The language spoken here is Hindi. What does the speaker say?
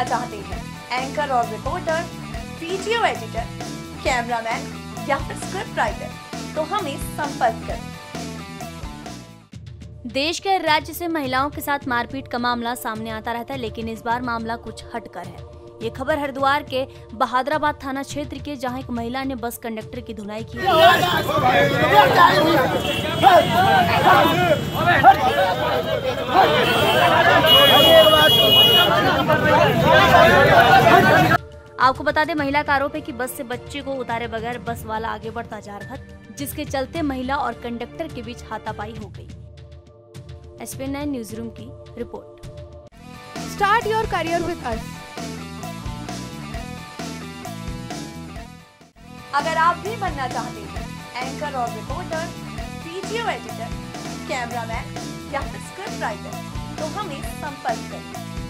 बनना चाहते हैं, एंकर और रिपोर्टर, वीडियो एडिटर, कैमरामैन या फिर स्क्रिप्ट राइटर, तो हमें संपर्क करें। देश के राज्य से महिलाओं के साथ मारपीट का मामला सामने आता रहता है, लेकिन इस बार मामला कुछ हटकर है। ये खबर हरिद्वार के बहादराबाद थाना क्षेत्र के, जहां एक महिला ने बस कंडक्टर की धुनाई की। आपको बता दें, महिला का आरोप है कि बस से बच्चे को उतारे बगैर बस वाला आगे बढ़ता जा रहा था, जिसके चलते महिला और कंडक्टर के बीच हाथापाई हो गई। SPN9 न्यूज रूम की report. Start your career with us. अगर आप भी बनना चाहते हैं एंकर और रिपोर्टर, वीडियो एडिटर, कैमरामैन या फिर स्क्रिप्ट राइटर, तो हमें संपर्क करें।